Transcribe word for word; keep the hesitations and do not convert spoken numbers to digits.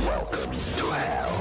Welcome to hell.